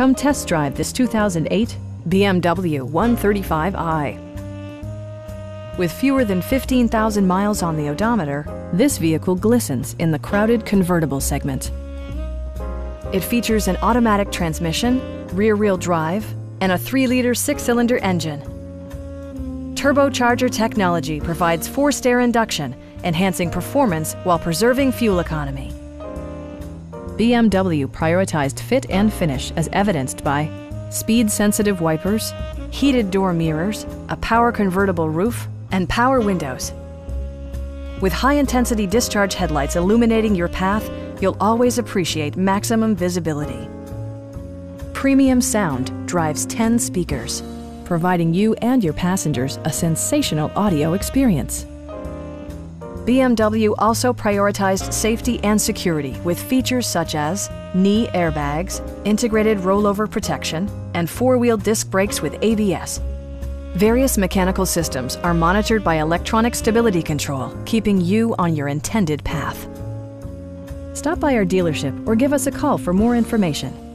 Come test drive this 2008 BMW 135i. With fewer than 15,000 miles on the odometer, this vehicle glistens in the crowded convertible segment. It features an automatic transmission, rear-wheel drive, and a 3-liter 6-cylinder engine. Turbocharger technology provides forced-air induction, enhancing performance while preserving fuel economy. BMW prioritized fit and finish as evidenced by speed-sensitive wipers, heated door mirrors, a power convertible roof, and power windows. With high-intensity discharge headlights illuminating your path, you'll always appreciate maximum visibility. Premium sound drives 10 speakers, providing you and your passengers a sensational audio experience. BMW also prioritized safety and security with features such as knee airbags, integrated rollover protection, and four-wheel disc brakes with ABS. Various mechanical systems are monitored by electronic stability control, keeping you on your intended path. Stop by our dealership or give us a call for more information.